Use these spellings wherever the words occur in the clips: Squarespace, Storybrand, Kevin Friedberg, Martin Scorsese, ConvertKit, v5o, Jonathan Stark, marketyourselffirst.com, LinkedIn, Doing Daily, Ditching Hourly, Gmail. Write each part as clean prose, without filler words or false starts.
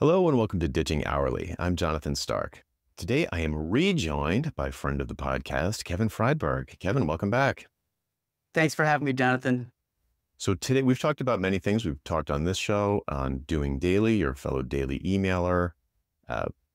Hello and welcome to Ditching Hourly. I'm Jonathan Stark. Today I am rejoined by a friend of the podcast, Kevin Friedberg. Kevin, welcome back. Thanks for having me, Jonathan. So today we've talked about many things. We've talked on this show, on Doing Daily, your fellow daily emailer,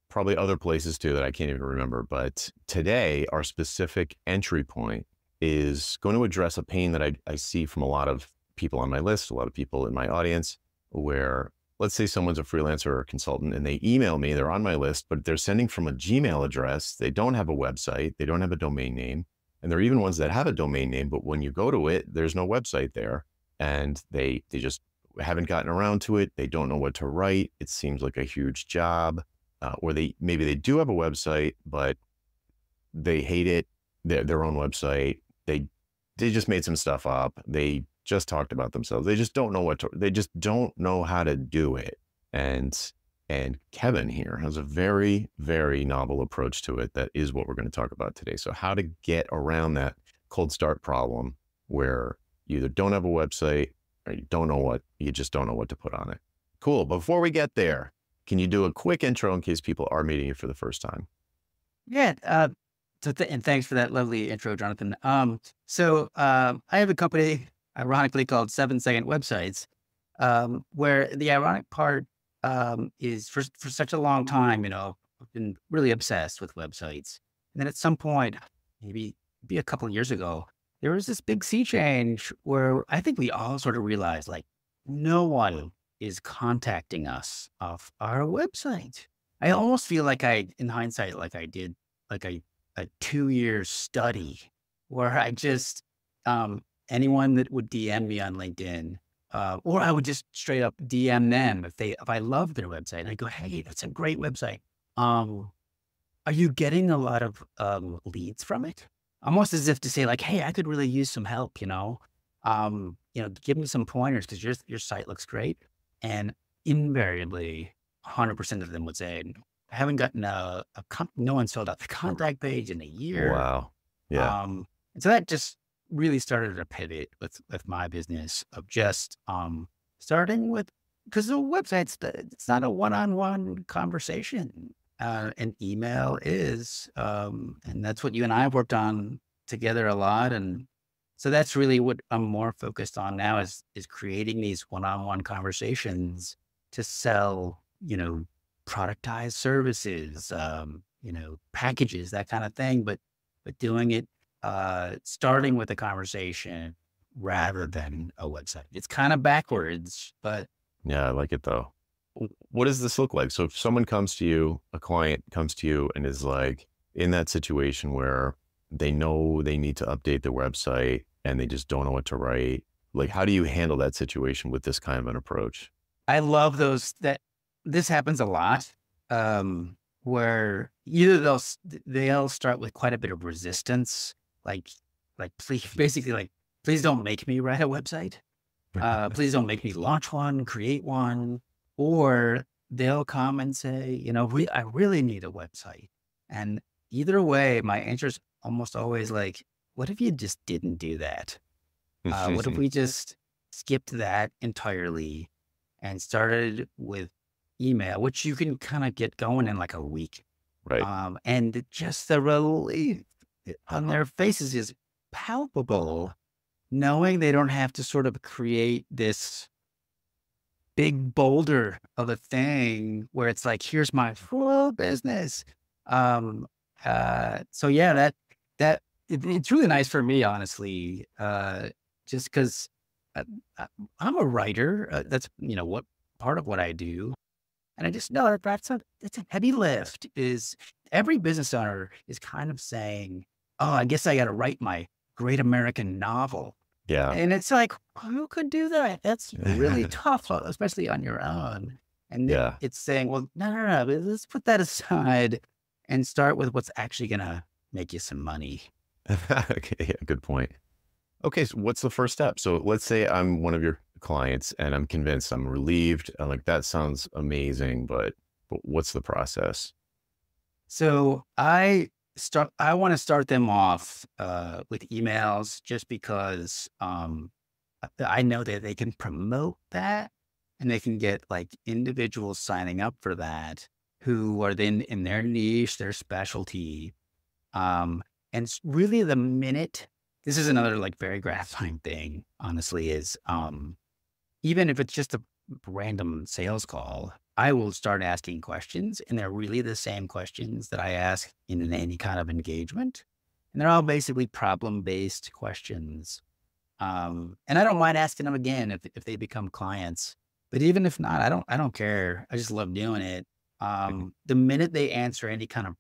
probably other places too that I can't even remember. But today our specific entry point is going to address a pain that I see from a lot of people on my list, a lot of people in my audience, where let's say someone's a freelancer or a consultant and they email me, they're on my list, but they're sending from a Gmail address. They don't have a website. They don't have a domain name. And there are even ones that have a domain name, but when you go to it, there's no website there and they just haven't gotten around to it. They don't know what to write. It seems like a huge job, or maybe they do have a website, but they hate it. Their own website. They just made some stuff up. They just talked about themselves. They just don't know how to do it. And Kevin here has a very, very novel approach to it. That is what we're going to talk about today. So how to get around that cold start problem where you either don't have a website or you just don't know what to put on it. Cool. Before we get there, can you do a quick intro in case people are meeting you for the first time? Yeah. And thanks for that lovely intro, Jonathan. I have a company ironically called 7 Second Websites, where the ironic part is for such a long time, I've been really obsessed with websites. And then at some point, maybe a couple of years ago, there was this big sea change where I think we all sort of realized like no one is contacting us off our website. I almost feel like in hindsight, I did a 2-year study where I just, anyone that would DM me on LinkedIn, or I would just straight up DM them if I love their website and I go, hey, that's a great website. Are you getting a lot of, leads from it? Almost as if to say like, hey, I could really use some help, give me some pointers because your site looks great. And invariably 100% of them would say, I haven't gotten no one's filled out the contact page in a year. Wow. Yeah. And so that just really started a pivot with my business of just starting with, because the website's, it's not a one-on-one conversation. An email is, and that's what you and I have worked on together a lot. And so that's really what I'm more focused on now is creating these one-on-one conversations to sell, productized services, packages, that kind of thing, but doing it, starting with a conversation rather than a website. It's kind of backwards, but yeah, I like it though. What does this look like? So if someone comes to you, a client comes to you and is like in that situation where they know they need to update their website and they just don't know what to write. Like, how do you handle that situation with this kind of an approach? I love those this happens a lot, where either they'll start with quite a bit of resistance. Like, please, basically like, please don't make me write a website. Please don't make me launch one, create one, or they'll come and say, I really need a website. And either way, my answer is almost always like, what if you just didn't do that? What if we just skipped that entirely and started with email, which you can kind of get going in like a week. Right. And just the relief on their faces is palpable, knowing they don't have to sort of create this big boulder of a thing where it's like, here's my full business. So yeah, it's really nice for me, honestly, just cause I'm a writer. That's, what part of what I do. And I just know that that's a heavy lift. Is every business owner is kind of saying, oh, I guess I got to write my great American novel. Yeah. And it's like, who could do that? That's really tough, especially on your own. And yeah, it's saying, well, no, let's put that aside and start with what's actually going to make you some money. Okay. Yeah, good point. Okay. So what's the first step? So let's say I'm one of your clients and I'm convinced, I'm relieved. I'm like, that sounds amazing, but what's the process? So I want to start them off, with emails just because, I know that they can promote that. and they can get like individuals signing up for that who are then in their niche, their specialty. And really the minute, this is another like very gratifying thing, honestly, is even if it's just a random sales call, I will start asking questions, and they're really the same questions that I ask in any kind of engagement. And they're all basically problem-based questions. And I don't mind asking them again if they become clients, but even if not, I don't care. I just love doing it. The minute they answer any kind of,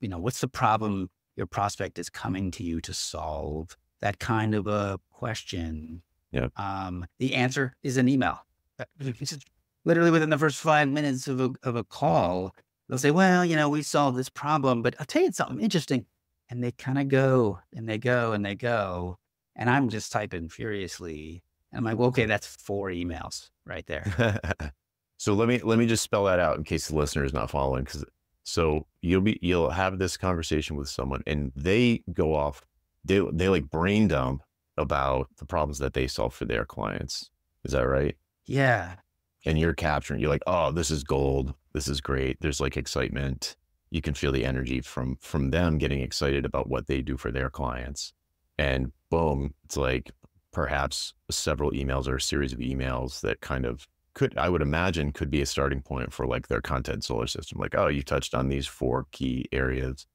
what's the problem your prospect is coming to you to solve, that kind of a question. Yeah. The answer is an email. Literally within the first 5 minutes of a call, they'll say, well, we solved this problem, but I'll tell you something interesting. And they kind of go and they go and they go. And I'm just typing furiously. And I'm like, well, okay, that's 4 emails right there. So let me just spell that out in case the listener is not following. So you'll have this conversation with someone and they go off, they like brain dump about the problems that they solve for their clients. Is that right? Yeah. And you're capturing, you're like, oh, this is gold. This is great. There's like excitement. You can feel the energy from them getting excited about what they do for their clients. And boom, it's like perhaps several emails or a series of emails that kind of I would imagine could be a starting point for like their content solar system. Like, oh, you touched on these 4 key areas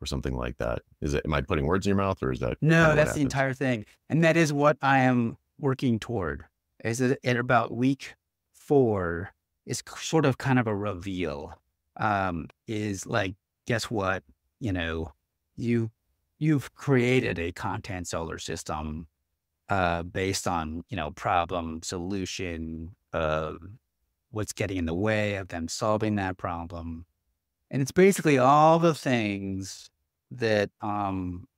or something like that. Am I putting words in your mouth, or is that? No, that's the entire thing. And that is what I am working toward. Is that at about week 4 is sort of kind of a reveal, is like, guess what? You've created a content solar system, based on, problem, solution, what's getting in the way of them solving that problem. And it's basically all the things that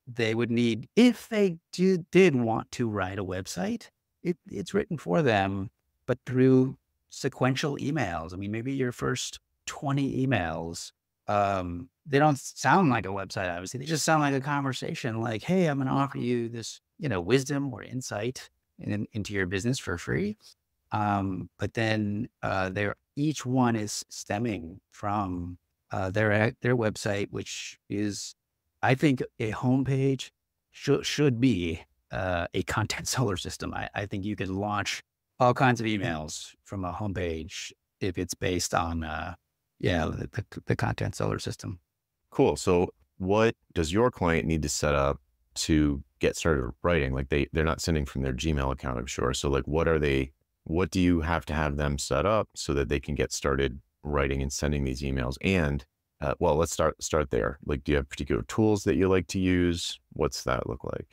they would need if they did want to write a website. It's written for them, but through sequential emails. I mean, maybe your first 20 emails, they don't sound like a website, obviously. They just sound like a conversation like, hey, I'm going to offer you this, wisdom or insight into your business for free. But then each one is stemming from their website, which is, I think, a homepage should be a content solar system. I think you can launch all kinds of emails from a homepage if it's based on the content solar system. Cool. So what does your client need to set up to get started writing? Like they're not sending from their Gmail account, I'm sure. So like, what do you have to have them set up so that they can get started writing and sending these emails? And, well, let's start there. Like, do you have particular tools that you like to use? What's that look like?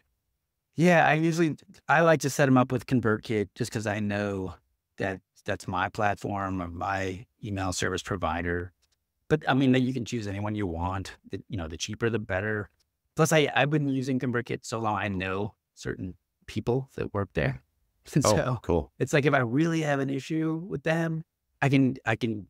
Yeah, I like to set them up with ConvertKit just because I know that that's my platform or my email service provider. But I mean, you can choose anyone you want, the cheaper, the better. Plus I've been using ConvertKit so long, I know certain people that work there. And so cool. It's like, if I really have an issue with them, I can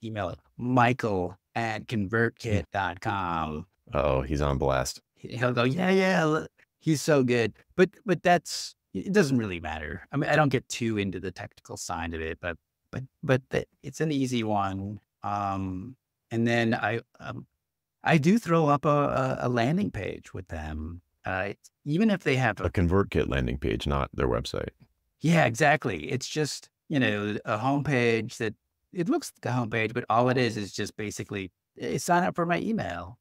email it, michael@convertkit.com. Oh, he's on blast. He'll go, yeah, he's so good. But it doesn't really matter. I mean, I don't get too into the technical side of it, but it's an easy one. And then I do throw up a landing page with them. Even if they have a ConvertKit landing page, not their website. Yeah, exactly. It's just, a homepage that it looks like a homepage, but all it is just basically sign up for my email,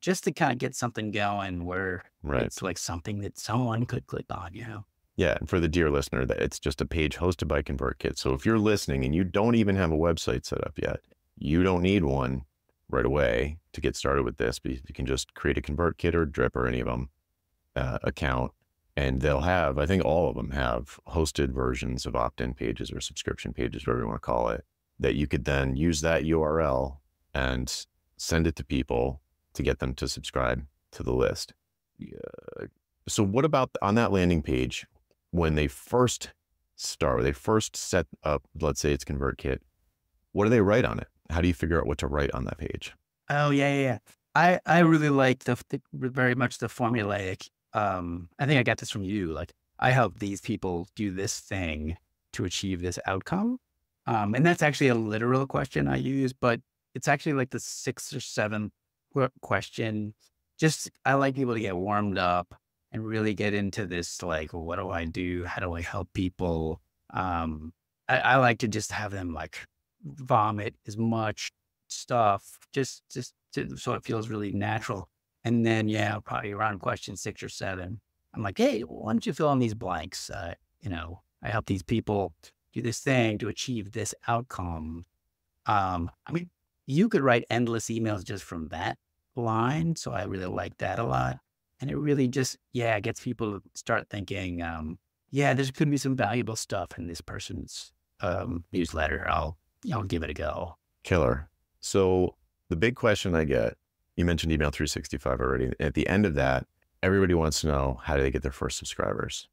just to kind of get something going where it's like something that someone could click on, Yeah. And for the dear listener, that it's just a page hosted by ConvertKit. So if you're listening and you don't even have a website set up yet, you don't need one right away to get started with this, but you can just create a ConvertKit or Drip or any of them account. And they'll have, I think all of them have hosted versions of opt-in pages or subscription pages, whatever you want to call it, that you could then use that URL and send it to people to get them to subscribe to the list. Yeah. So what about on that landing page, when they first start, they first set up, let's say it's ConvertKit, what do they write on it? How do you figure out what to write on that page? Oh, yeah. I really like very much the formulaic. I think I got this from you. Like, I help these people do this thing. to achieve this outcome? And that's actually a literal question I use, but it's actually like the 6th or 7th question. Just, I like people to get warmed up and really get into this, like, what do I do? How do I help people? I like to just have them like vomit as much stuff, just to, so it feels really natural. And then, yeah, probably around question 6 or 7, I'm like, hey, why don't you fill in these blanks? You know, I help these people do this thing to achieve this outcome. I mean, you could write endless emails just from that line. So I really like that a lot. And it really just, yeah, gets people to start thinking, yeah, there could be some valuable stuff in this person's newsletter. I'll give it a go. Killer. So the big question I get, you mentioned email 365 already. At the end of that, everybody wants to know, how do they get their first subscribers?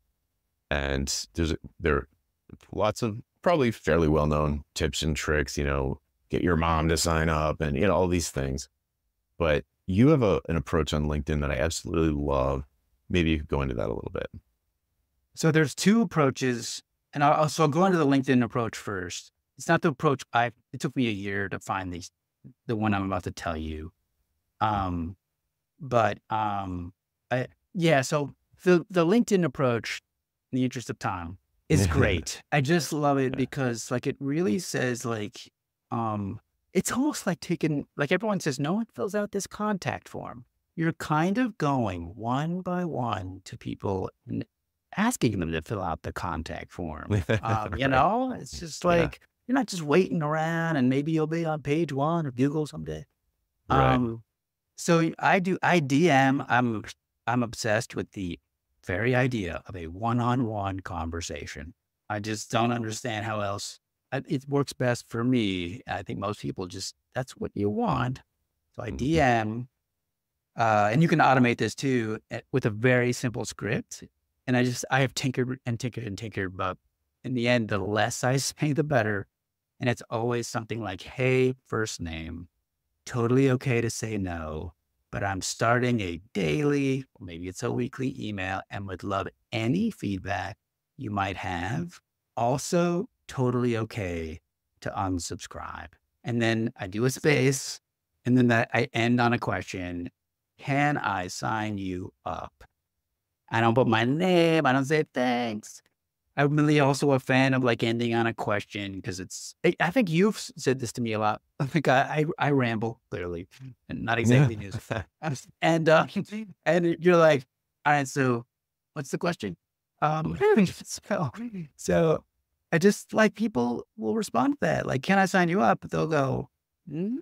And there are lots of probably fairly well-known tips and tricks, you know, get your mom to sign up and, you know, all these things. But you have an approach on LinkedIn that I absolutely love. Maybe you could go into that a little bit. So there's two approaches, and I'll go into the LinkedIn approach first. It's not the approach it took me a year to find the one I'm about to tell you. So the LinkedIn approach, in the interest of time, is great. I just love it because, like, it really says, like, it's almost like taking, like, everyone says, no one fills out this contact form. You're kind of going one by one to people and asking them to fill out the contact form. You know, it's just like, you're not just waiting around and maybe you'll be on page one of Google someday. So I'm obsessed with the very idea of a one-on-one conversation. I just don't understand how else it works best for me. I think most people just, that's what you want. So I DM, and you can automate this too with a very simple script. And I have tinkered and tinkered and tinkered, but in the end, the less I say, the better. And it's always something like, hey, first name, totally okay to say no, but I'm starting a daily, or maybe it's a weekly email, and would love any feedback you might have. Also, totally okay to unsubscribe. And then I do a space, and then I end on a question. Can I sign you up? I don't put my name. I don't say thanks. I'm really also a fan of, like, ending on a question because it's, I think you've said this to me a lot. I think I ramble, clearly, and not exactly news. And you're like, all right, so what's the question? So I just, like, people will respond to that. Like, can I sign you up? But they'll go, no,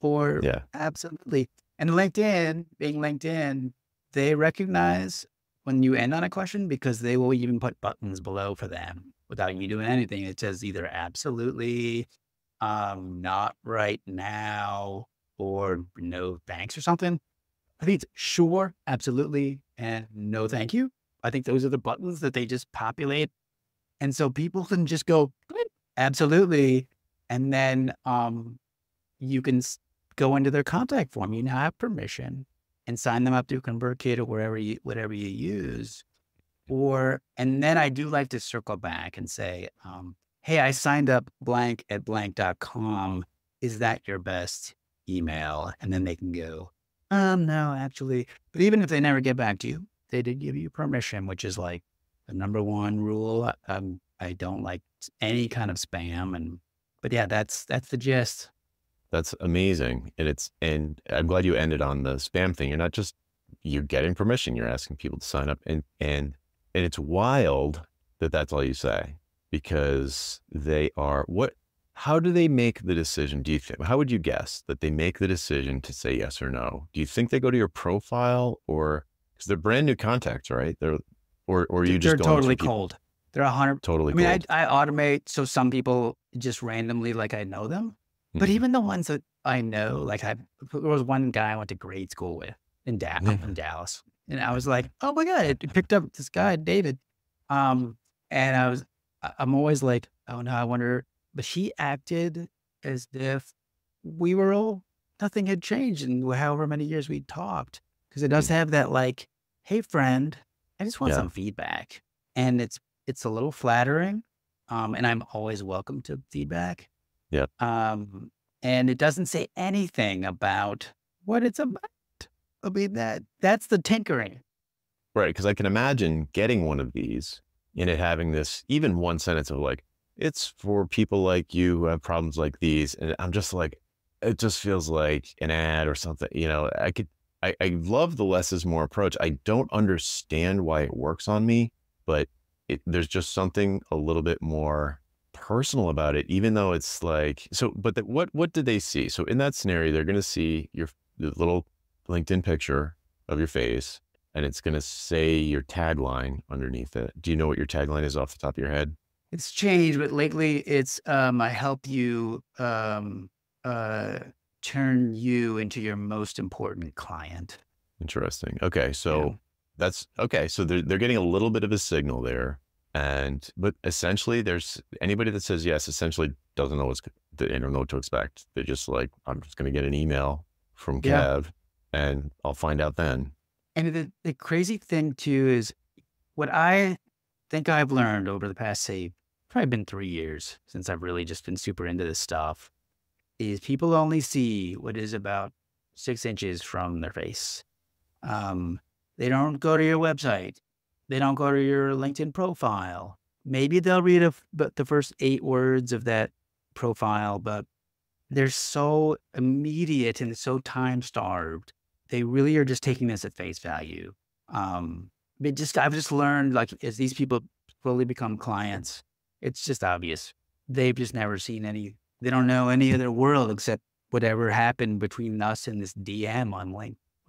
or absolutely. And LinkedIn, being LinkedIn, they recognize when you end on a question because they will even put buttons below for them without you doing anything. It says either absolutely, not right now, or no thanks or something. I think it's sure, absolutely, and no thank you. I think those are the buttons that they just populate. And so people can just go, absolutely. And then you can go into their contact form. You now have permission, and sign them up through ConvertKit or whatever you use. And then I do like to circle back and say, hey, I signed up blank at blank.com. Is that your best email? And then they can go, no, actually. But even if they never get back to you, they did give you permission, which is, like, the #1 rule. I don't like any kind of spam. But yeah, that's the gist. That's amazing. And I'm glad you ended on the spam thing. You're not just, you're getting permission. You're asking people to sign up, and it's wild that that's all you say, because they are, how do they make the decision? Do you think, how would you guess that they make the decision to say yes or no? Do you think they go to your profile, or, cause they're brand new contacts, right? Or you just going totally cold. They're 100 totally. I mean, cold. I automate. So some people just randomly, like, I know them. But even the ones that I know, like, there was one guy I went to grade school with in Dallas. And I was like, oh my God, it picked up this guy, David. And I'm always like, oh no, I wonder, but she acted as if we were nothing had changed in however many years we talked. Cause it does have that, like, hey friend, I just want some feedback. And it's a little flattering. And I'm always welcome to feedback. Yeah. And it doesn't say anything about what it's about. I mean, that's the tinkering. Right. Because I can imagine getting one of these and it having this, even one sentence of like, it's for people like you who have problems like these. And I'm just like, it just feels like an ad or something. You know, I love the less is more approach. I don't understand why it works on me, but there's just something a little bit more personal about it, even though it's like, so, but what did they see? So in that scenario, they're going to see the little LinkedIn picture of your face, and it's going to say your tagline underneath it. Do you know what your tagline is off the top of your head? It's changed, but lately it's, I help you, turn you into your most important client. Interesting. Okay. So yeah. That's okay. So they're getting a little bit of a signal there. And, but essentially there's anybody that says yes, essentially doesn't know they don't know what to expect. They're just like, I'm just going to get an email from Kev and I'll find out then. And the crazy thing too, is what I think I've learned over the past, say, probably been 3 years since I've really just been super into this stuff, is people only see what is about 6 inches from their face. They don't go to your website. They don't go to your LinkedIn profile. Maybe they'll read the first 8 words of that profile, but they're so immediate and so time-starved. They really are just taking this at face value. I've just learned, like, as these people slowly become clients, it's just obvious. They've just never seen any, they don't know any other world except whatever happened between us and this DM on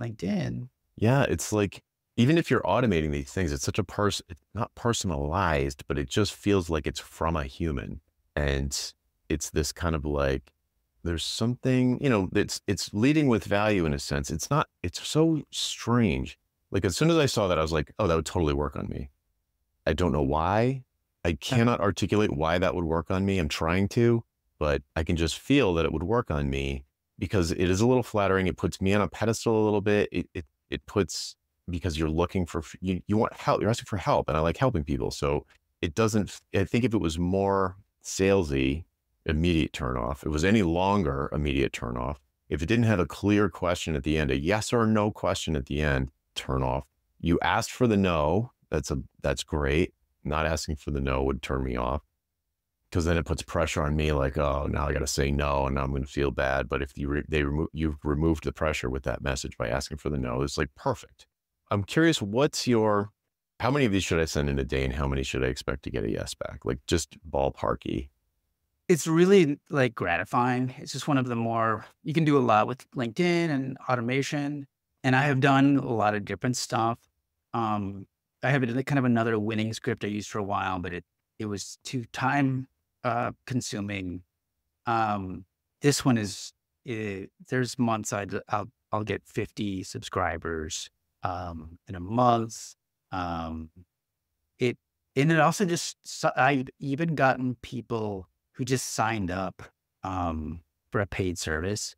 LinkedIn. Yeah. It's like, even if you're automating these things, it's such a it's not personalized, but it just feels like it's from a human. And it's this kind of like, there's something, you know, it's leading with value in a sense. It's not, it's so strange. Like as soon as I saw that, I was like, oh, that would totally work on me. I don't know why. I cannot articulate why that would work on me. I'm trying to, but I can just feel that it would work on me because it is a little flattering. It puts me on a pedestal a little bit. It puts, because you're looking for, you want help, you're asking for help, and I like helping people. So it doesn't, I think if it was more salesy, immediate turnoff, it was any longer immediate turnoff. If it didn't have a clear question at the end, a yes or no question at the end, turnoff. You asked for the no, that's great. Not asking for the no would turn me off, because then it puts pressure on me like, oh, now I got to say no, and now I'm going to feel bad. But if you've removed the pressure with that message by asking for the no, it's like perfect. I'm curious, how many of these should I send in a day and how many should I expect to get a yes back? Like just ballparky. It's really like gratifying. It's just one of the more, you can do a lot with LinkedIn and automation. And I have done a lot of different stuff. I have kind of another winning script I used for a while, but it was too time consuming. This one is, there's months I'll get 50 subscribers in a month. It also just, I've even gotten people who just signed up for a paid service.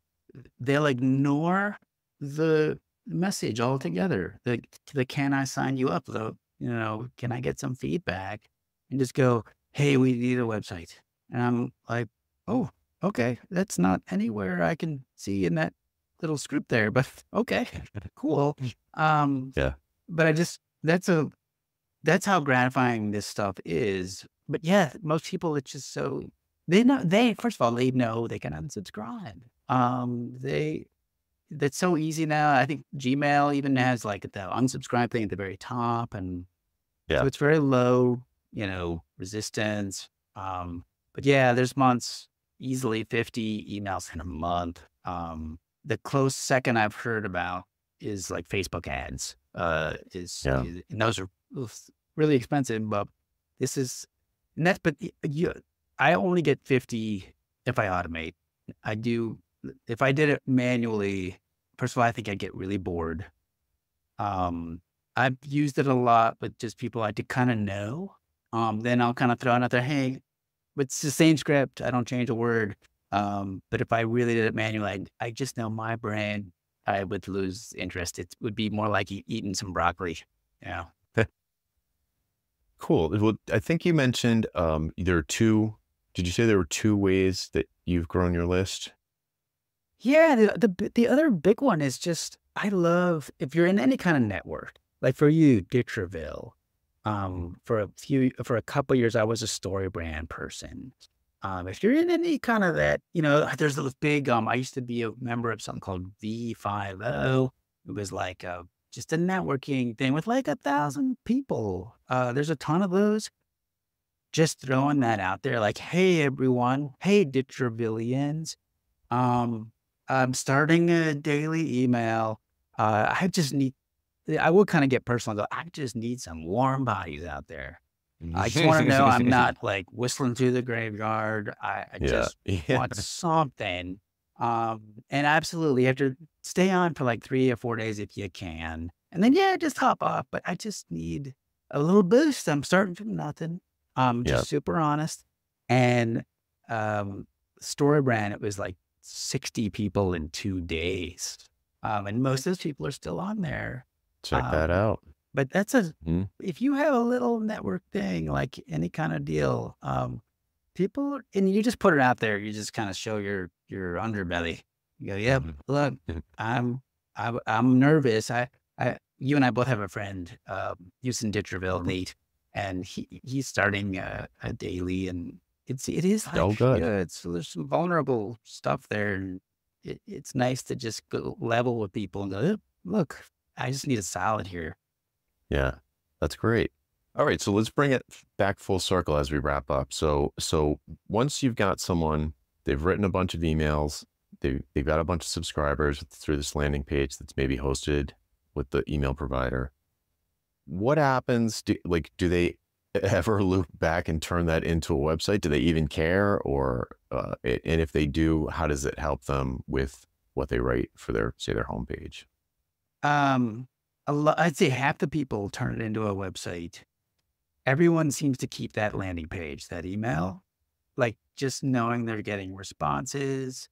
They'll ignore the message altogether. The can I sign you up though? You know, can I get some feedback? And just go, hey, we need a website. And I'm like, oh, okay. That's not anywhere I can see in that little script there, but okay, cool. But I just, that's how gratifying this stuff is. But yeah, most people, it's just so, first of all, they know they can unsubscribe. That's so easy now. I think Gmail even has like the unsubscribe thing at the very top. And so it's very low, you know, resistance. But yeah, there's months, easily 50 emails in a month. The close second I've heard about is like Facebook ads, and those are really expensive, but this is, and that's, but I only get 50 if I automate. If I did it manually, first of all, I think I'd get really bored. I've used it a lot with just people I did kind of know. Then I'll kind of throw another, hey, but it's the same script. I don't change a word. But if I really did it manually, I just know my brain, I would lose interest. It would be more like eating some broccoli. Yeah. Cool. Well, I think you mentioned there are two. Did you say there were two ways that you've grown your list? Yeah. The other big one is just, I love, if you're in any kind of network, like for you, Ditcherville, for a couple of years, I was a Storybrand person. If you're in any kind of that, you know, there's this big, I used to be a member of something called v5o. It was like just a networking thing with like 1,000 people. There's a ton of those. Just throwing that out there, like, hey, everyone. Hey, Ditchervillians. I'm starting a daily email. I will kind of get personal. Though. I just need some warm bodies out there. I just want to know I'm not like whistling through the graveyard. I just want something. And absolutely, you have to stay on for like 3 or 4 days if you can. And then, yeah, just hop off. But I just need a little boost. I'm starting from nothing. Just super honest. And Storybrand, it was like 60 people in 2 days. And most of those people are still on there. Check that out. But that's a, if you have a little network thing, like any kind of deal, people, and you just put it out there, you just kind of show your underbelly. You go, yep, look, I'm nervous. You and I both have a friend, Houston Ditcherville, Nate, and he's starting a daily, and it is like, oh, good. Yeah, there's some vulnerable stuff there. And it's nice to just go level with people and go, look, I just need a solid here. Yeah, that's great. All right, so let's bring it back full circle as we wrap up. So once you've got someone, they've written a bunch of emails, they've got a bunch of subscribers through this landing page that's maybe hosted with the email provider. What happens? Do they ever loop back and turn that into a website? Do they even care? Or and if they do, how does it help them with what they write for their, say, their homepage? I'd say half the people turn it into a website. Everyone seems to keep that landing page, that email, like just knowing they're getting responses.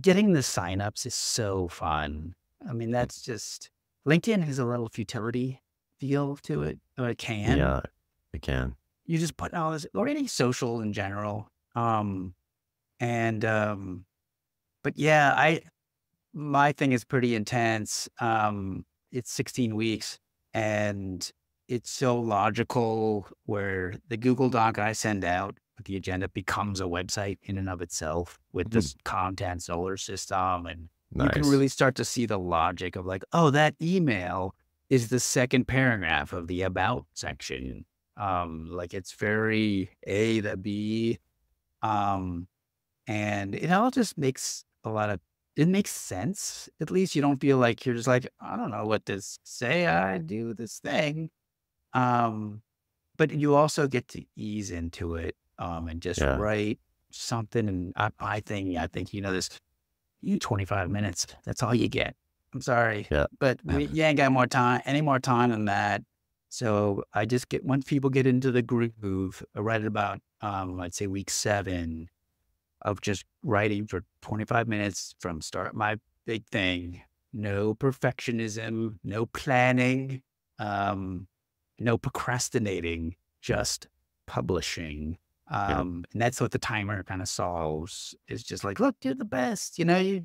Getting the signups is so fun. I mean, that's just, LinkedIn has a little futility feel to it, or it can. Yeah, it can. You just put all this, or any social in general. But yeah, my thing is pretty intense. It's 16 weeks and it's so logical where the Google Doc I send out with the agenda becomes a website in and of itself with this content solar system. And nice. You can really start to see the logic of like, oh, that email is the second paragraph of the about section. Like it's very A to B. And it all just makes it makes sense. At least you don't feel like you're just like, I don't know what to say. I do this thing. But you also get to ease into it and just write something. And I think, you know, this, you 25 minutes, that's all you get. I'm sorry, but you ain't got any more time than that. So I just get, once people get into the groove, I write it about, I'd say week 7, of just writing for 25 minutes from start. My big thing, no perfectionism, no planning, no procrastinating, just publishing. And that's what the timer kind of solves. It's just like, look, do the best. You know,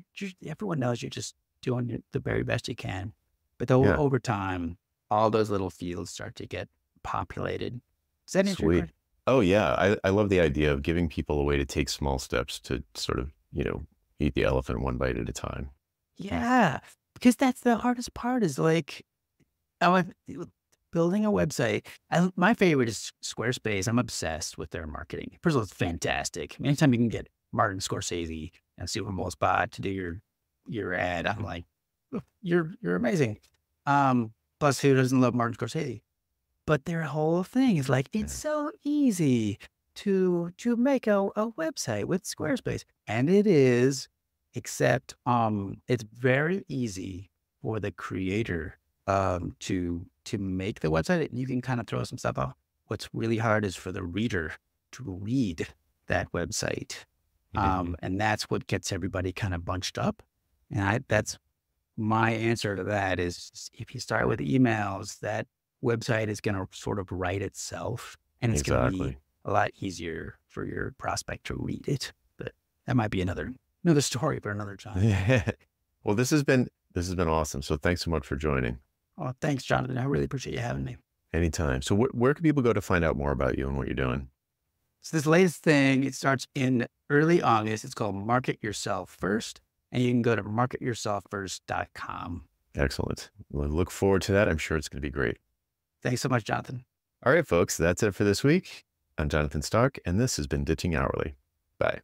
everyone knows you're just doing the very best you can. But over time, all those little fields start to get populated. Is that interesting? Oh yeah. I love the idea of giving people a way to take small steps to sort of, you know, eat the elephant one bite at a time. Yeah. Because that's the hardest part is like, building a website. My favorite is Squarespace. I'm obsessed with their marketing. First of all, it's fantastic. I mean, anytime you can get Martin Scorsese and Super Bowl spot to do your ad, I'm like, you're amazing. Plus who doesn't love Martin Scorsese? But their whole thing is like, it's so easy to make a website with Squarespace. And it is, except it's very easy for the creator to make the website. And you can kind of throw some stuff out. What's really hard is for the reader to read that website. And that's what gets everybody kind of bunched up. And that's my answer to that is, if you start with emails, that website is going to sort of write itself, and it's going to be a lot easier for your prospect to read it. But that might be another story for another time. Yeah. Well, this has been awesome. So thanks so much for joining. Oh, thanks, Jonathan. I really appreciate you having me. Anytime. So where can people go to find out more about you and what you're doing? So this latest thing, it starts in early August. It's called Market Yourself First, and you can go to marketyourselffirst.com. Excellent. We'll look forward to that. I'm sure it's going to be great. Thanks so much, Jonathan. All right, folks, that's it for this week. I'm Jonathan Stark, and this has been Ditching Hourly. Bye.